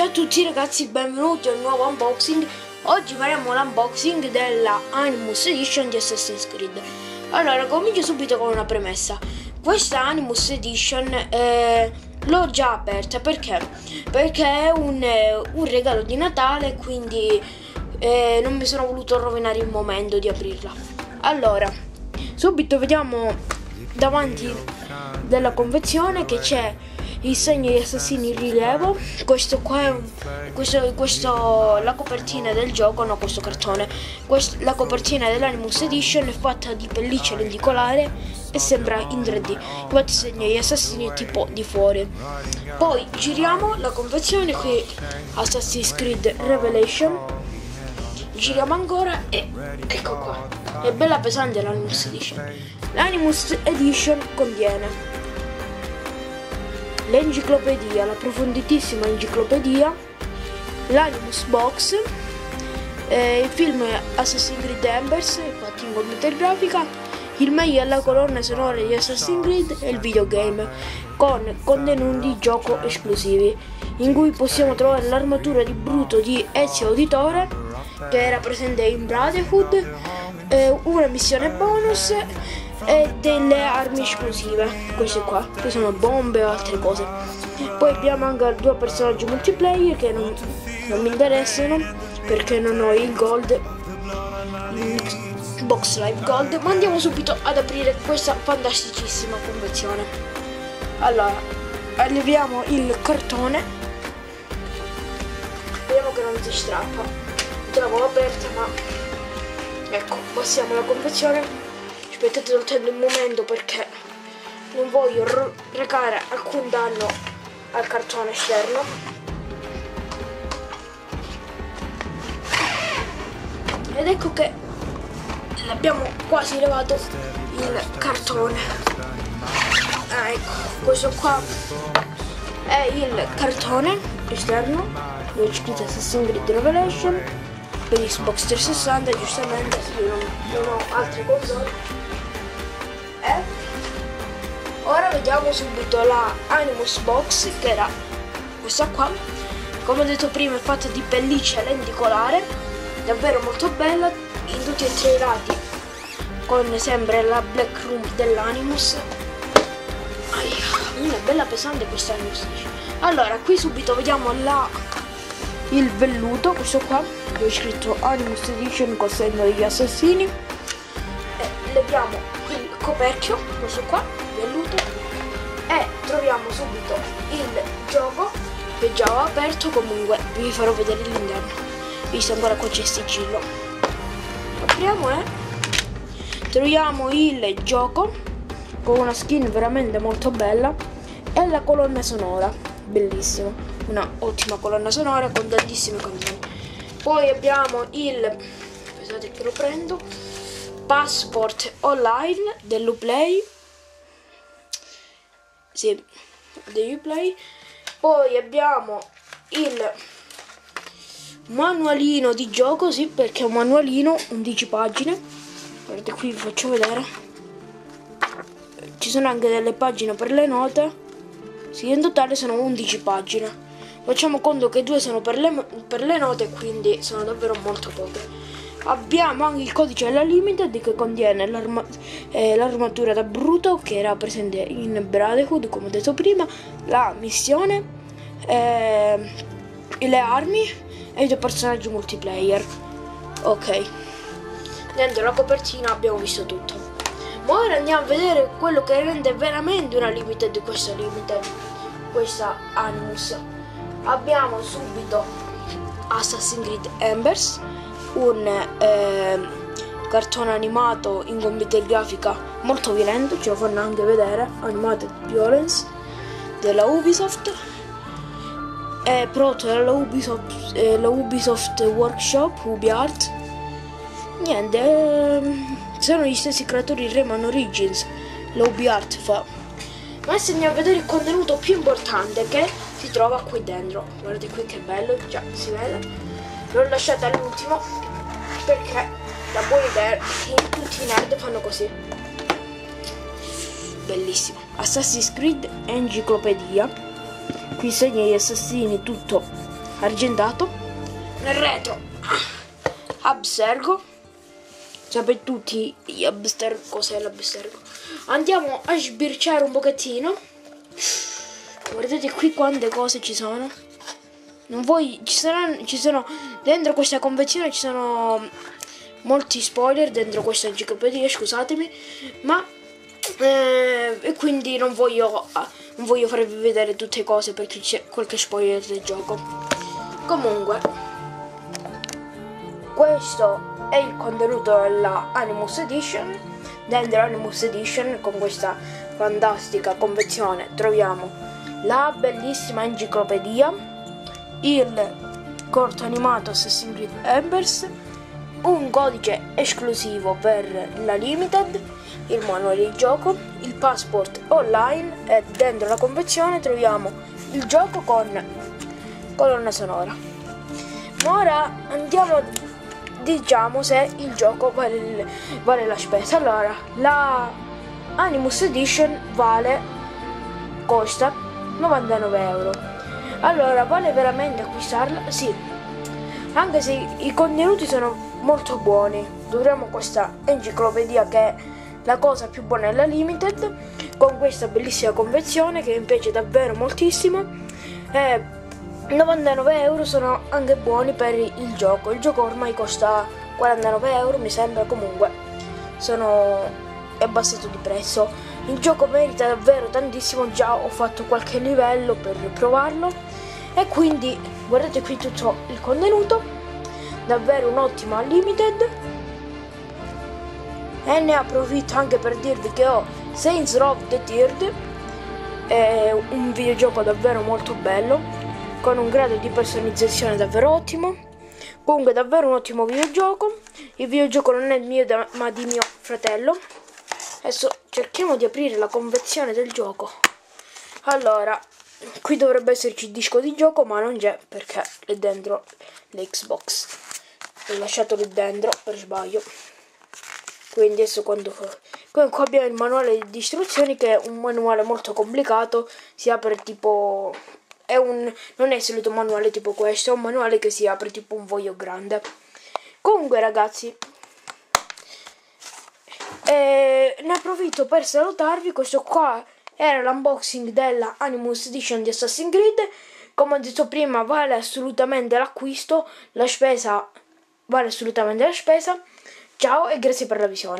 Ciao a tutti ragazzi, benvenuti a un nuovo unboxing. Oggi faremo l'unboxing della Animus Edition di Assassin's Creed. Allora, comincio subito con una premessa. Questa Animus Edition l'ho già aperta, perché è un regalo di Natale, quindi non mi sono voluto rovinare il momento di aprirla. Allora, subito vediamo davanti della confezione che c'è il segno di assassini in rilievo. Questo qua è la copertina del gioco, no, questo cartone. La copertina dell'Animus Edition è fatta di pelliccia lenticolare e sembra in 3D. Infatti segno gli assassini tipo di fuori. Poi giriamo la confezione, qui Assassin's Creed Revelation. Giriamo ancora e ecco qua. È bella pesante l'Animus Edition. L'Animus Edition contiene l'enciclopedia, la profonditissima enciclopedia, l'Animus Box, il film Assassin's Creed Embers, fatto in computer grafica, il meglio alla colonna sonora di Assassin's Creed e il videogame, con contenuti gioco esclusivi, in cui possiamo trovare l'armatura di Bruto di Ezio Auditore, che era presente in Brotherhood, una missione bonus e delle armi esplosive. Queste qua, che sono bombe o altre cose. Poi abbiamo anche due personaggi multiplayer che non mi interessano perché non ho il gold, Xbox Live Gold. Ma andiamo subito ad aprire questa fantasticissima confezione. Allora, leviamo il cartone, vediamo che non si strappa. Trovo aperta, ma ecco, passiamo alla confezione. Aspettate soltanto un momento perché non voglio recare alcun danno al cartone esterno. Ed ecco che l'abbiamo quasi levato il cartone. Ah, ecco, questo qua è il cartone esterno dove c'è scritto Assassin's Creed Revelation per Xbox 360, giustamente io non ho altre console. Ora vediamo subito la Animus Box, che era questa qua. Come ho detto prima, è fatta di pelliccia lenticolare, davvero molto bella, in tutti e tre i lati, con sempre la black room dell'Animus. Una bella pesante questa Animus. Allora, qui subito vediamo il velluto, questo qua, dove è scritto Animus Edition col segno degli assassini. E leviamo coperchio, questo qua, velluto, e troviamo subito il gioco che già ho aperto, comunque vi farò vedere l'interno visto ancora qua c'è sigillo. Apriamo e troviamo il gioco con una skin veramente molto bella e la colonna sonora bellissima, una ottima colonna sonora con tantissime canzoni. Poi abbiamo pensate che lo prendo, passport online dell'Uplay, sì, dell'Uplay. Poi abbiamo il manualino di gioco, sì, perché è un manualino, 11 pagine. Guardate qui, vi faccio vedere, ci sono anche delle pagine per le note, sì, in totale sono 11 pagine. Facciamo conto che 2 sono per le note, quindi sono davvero molto poche. Abbiamo anche il codice alla limited che contiene l'armatura da Bruto che era presente in Brotherhood, come ho detto prima, la missione, le armi e i due personaggi multiplayer. Ok, dentro la copertina abbiamo visto tutto. Ma ora andiamo a vedere quello che rende veramente una limited questa Animus. Abbiamo subito Assassin's Creed Embers, un cartone animato in computer grafica molto violento, ce lo fanno anche vedere, Animated Violence della Ubisoft, è prodotto dalla Ubisoft Workshop, UbiArt. Niente, sono gli stessi creatori di Rayman Origins, la UbiArt fa. Ma adesso andiamo a vedere il contenuto più importante che si trova qui dentro. Guardate qui che bello, già si vede. L'ho lasciata all'ultimo perché la buona idea è che tutti i nerd fanno così. Bellissimo. Assassin's Creed Enciclopedia. Qui segna gli assassini tutto argentato. Nel retro Abstergo. Sapete tutti gli Abstergo, cos'è l'Abstergo? Andiamo a sbirciare un pochettino. Guardate qui quante cose ci sono. Non voi, ci sono dentro questa confezione, ci sono molti spoiler dentro questa enciclopedia, scusatemi, ma e quindi non voglio farvi vedere tutte le cose perché c'è qualche spoiler del gioco. Comunque, questo è il contenuto della Animus Edition. Dentro l'Animus Edition, con questa fantastica confezione, troviamo la bellissima enciclopedia, il corto animato Assassin's Creed Embers, un codice esclusivo per la Limited, il manuale di gioco, il passport online, e dentro la confezione troviamo il gioco con colonna sonora. Ma ora andiamo, diciamo, se il gioco vale la spesa. Allora, la Animus Edition costa 99 euro. Allora, vale veramente acquistarla? Sì, anche se i contenuti sono molto buoni. Troviamo questa enciclopedia, che è la cosa più buona della Limited, con questa bellissima confezione che mi piace davvero moltissimo. 99 euro sono anche buoni per il gioco. Il gioco ormai costa 49 euro, mi sembra. Comunque è abbassato di prezzo. Il gioco merita davvero tantissimo, già ho fatto qualche livello per provarlo, e quindi guardate qui tutto il contenuto, davvero un'ottima Limited. E ne approfitto anche per dirvi che ho Saints Row The Third, è un videogioco davvero molto bello, con un grado di personalizzazione davvero ottimo. Comunque davvero un ottimo videogioco. Il videogioco non è mio ma di mio fratello. Adesso cerchiamo di aprire la confezione del gioco. Allora, qui dovrebbe esserci il disco di gioco, ma non c'è perché è dentro l'Xbox. L'ho lasciato lì dentro per sbaglio. Quindi adesso qua abbiamo il manuale di istruzioni, che è un manuale molto complicato. Si apre tipo... non è il solito manuale tipo questo, è un manuale che si apre tipo un foglio grande. Comunque ragazzi... ne approfitto per salutarvi. Questo qua era l'unboxing della Animus Edition di Assassin's Creed. Come ho detto prima, vale assolutamente l'acquisto, la spesa vale assolutamente la spesa. Ciao e grazie per la visione.